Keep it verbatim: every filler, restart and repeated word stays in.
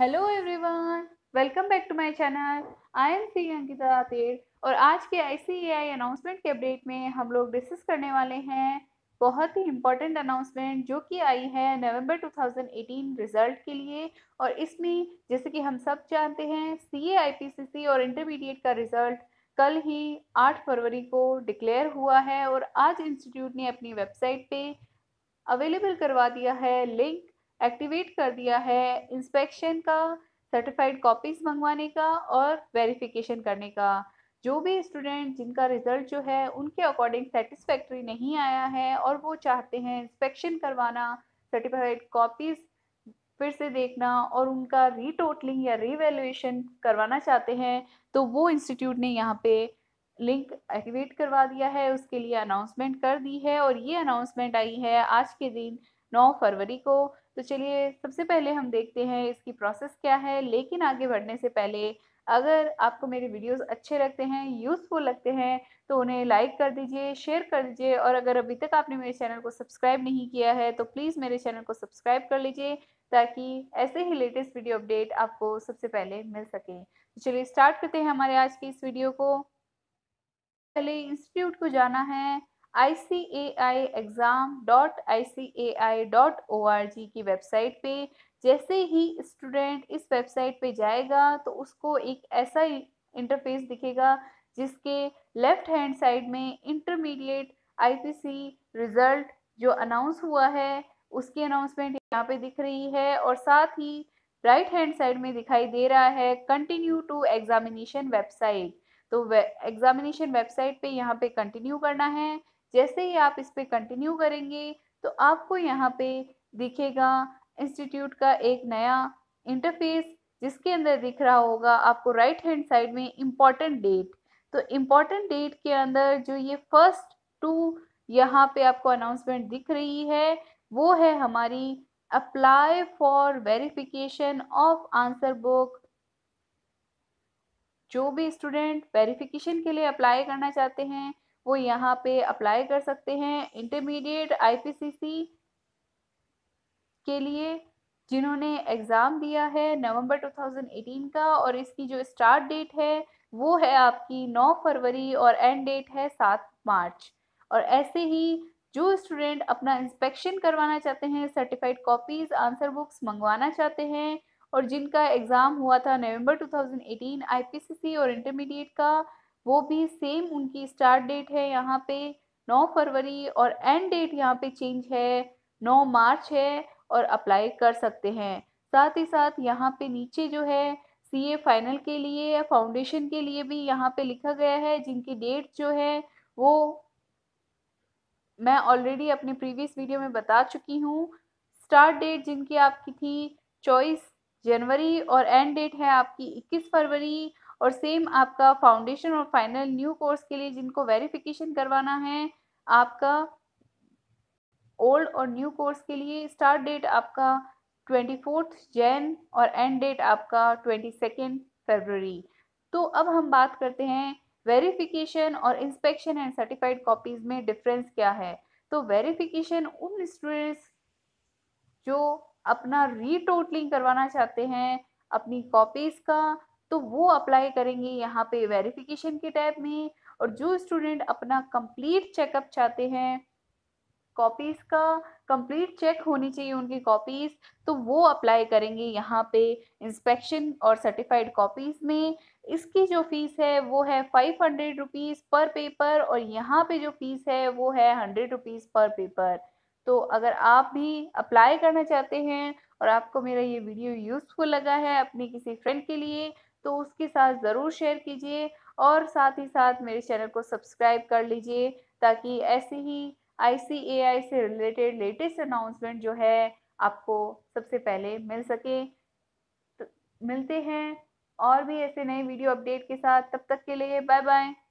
Hello everyone, welcome back to my channel. I am C Ankita Ater और आज के आई C A I announcement के update में हम लोग डिस्कस करने वाले हैं बहुत ही इम्पोर्टेंट अनाउंसमेंट जो कि आई है नवंबर दो हज़ार अठारह रिजल्ट के लिए। और इसमें जैसे कि हम सब जानते हैं सी ए आई पी सी सी और इंटरमीडिएट का रिजल्ट कल ही आठ फरवरी को डिक्लेयर हुआ है और आज इंस्टीट्यूट ने अपनी वेबसाइट पे अवेलेबल करवा दिया है, लिंक एक्टिवेट कर दिया है इंस्पेक्शन का, सर्टिफाइड कॉपीज मंगवाने का और वेरिफिकेशन करने का। जो भी स्टूडेंट जिनका रिजल्ट जो है उनके अकॉर्डिंग सेटिस्फैक्ट्री नहीं आया है और वो चाहते हैं इंस्पेक्शन करवाना, सर्टिफाइड कॉपीज फिर से देखना और उनका रीटोटलिंग या रीवैल्यूएशन करवाना चाहते हैं, तो वो इंस्टीट्यूट ने यहाँ पे लिंक एक्टिवेट करवा दिया है, उसके लिए अनाउंसमेंट कर दी है। और ये अनाउंसमेंट आई है आज के दिन नौ फरवरी को। तो चलिए सबसे पहले हम देखते हैं इसकी प्रोसेस क्या है। लेकिन आगे बढ़ने से पहले अगर आपको मेरे वीडियोस अच्छे लगते हैं, यूज़फुल लगते हैं, तो उन्हें लाइक कर दीजिए, शेयर कर दीजिए और अगर अभी तक आपने मेरे चैनल को सब्सक्राइब नहीं किया है तो प्लीज़ मेरे चैनल को सब्सक्राइब कर लीजिए ताकि ऐसे ही लेटेस्ट वीडियो अपडेट आपको सबसे पहले मिल सके। तो चलिए स्टार्ट करते हैं हमारे आज की इस वीडियो को। पहले इंस्टीट्यूट को जाना है I C A I exam dot I C A I dot O R G की वेबसाइट पे। जैसे ही स्टूडेंट इस वेबसाइट पे जाएगा तो उसको एक ऐसा इंटरफेस दिखेगा जिसके लेफ्ट हैंड साइड में intermediate I P C result जो अनाउंस हुआ है उसकी अनाउंसमेंट यहाँ पे दिख रही है और साथ ही राइट हैंड साइड में दिखाई दे रहा है कंटिन्यू टू एग्जामिनेशन वेबसाइट। तो एग्जामिनेशन वेबसाइट पे यहाँ पे कंटिन्यू करना है। जैसे ही आप इस पर कंटिन्यू करेंगे तो आपको यहाँ पे दिखेगा इंस्टीट्यूट का एक नया इंटरफेस जिसके अंदर दिख रहा होगा आपको राइट हैंड साइड में इम्पॉर्टेंट डेट। तो इम्पॉर्टेंट डेट के अंदर जो ये फर्स्ट टू यहाँ पे आपको अनाउंसमेंट दिख रही है वो है हमारी apply for verification of answer book. जो भी स्टूडेंट वेरिफिकेशन के लिए अप्लाई करना चाहते हैं वो यहाँ पे अप्लाई कर सकते हैं इंटरमीडिएट आई पी सी सी के लिए जिन्होंने एग्ज़ाम दिया है नवंबर दो हज़ार अठारह का। और इसकी जो स्टार्ट डेट है वो है आपकी नौ फरवरी और एंड डेट है सात मार्च। और ऐसे ही जो स्टूडेंट अपना इंस्पेक्शन करवाना चाहते हैं, सर्टिफाइड कॉपीज़ आंसर बुक्स मंगवाना चाहते हैं और जिनका एग्ज़ाम हुआ था नवंबर दो हज़ार अठारह आई पी सी सी और इंटरमीडिएट का, वो भी सेम उनकी स्टार्ट डेट है यहाँ पे नौ फरवरी और एंड डेट यहाँ पे चेंज है नौ मार्च है और अप्लाई कर सकते हैं। साथ ही साथ यहाँ पे नीचे जो है सी ए फाइनल के लिए, फाउंडेशन के लिए भी यहाँ पे लिखा गया है जिनकी डेट जो है वो मैं ऑलरेडी अपने प्रीवियस वीडियो में बता चुकी हूँ। स्टार्ट डेट जिनकी आपकी थी चौबीस जनवरी और एंड डेट है आपकी इक्कीस फरवरी। और सेम आपका फाउंडेशन और फाइनल न्यू कोर्स के लिए जिनको वेरिफिकेशन करवाना है, आपका ओल्ड और न्यू कोर्स के लिए स्टार्ट डेट आपका चौबीस जन और एंड डेट आपका बाईस फरवरी। तो अब हम बात करते हैं वेरिफिकेशन और इंस्पेक्शन एंड सर्टिफाइड कॉपीज़ में डिफरेंस क्या है। तो वेरिफिकेशन उन स्टूडेंट्स जो अपना रीटोटलिंग करवाना चाहते हैं अपनी कॉपीज़ का, तो वो अप्लाई करेंगे यहाँ पे वेरिफिकेशन के टैब में। और जो स्टूडेंट अपना कंप्लीट चेकअप चाहते हैं कॉपीज़ का, कंप्लीट चेक होनी चाहिए उनकी कॉपीज़, तो वो अप्लाई करेंगे यहाँ पे इंस्पेक्शन और सर्टिफाइड कॉपीज़ में। इसकी जो फ़ीस है वो है five hundred rupees per paper और यहाँ पे जो फ़ीस है वो है हंड्रेड रुपीज़ पर पेपर। तो अगर आप भी अप्लाई करना चाहते हैं और आपको मेरा ये वीडियो यूज़फुल लगा है अपने किसी फ्रेंड के लिए तो उसके साथ ज़रूर शेयर कीजिए और साथ ही साथ मेरे चैनल को सब्सक्राइब कर लीजिए ताकि ऐसे ही आई सी ए आई से रिलेटेड लेटेस्ट अनाउंसमेंट जो है आपको सबसे पहले मिल सके। तो मिलते हैं और भी ऐसे नए वीडियो अपडेट के साथ, तब तक के लिए बाय बाय।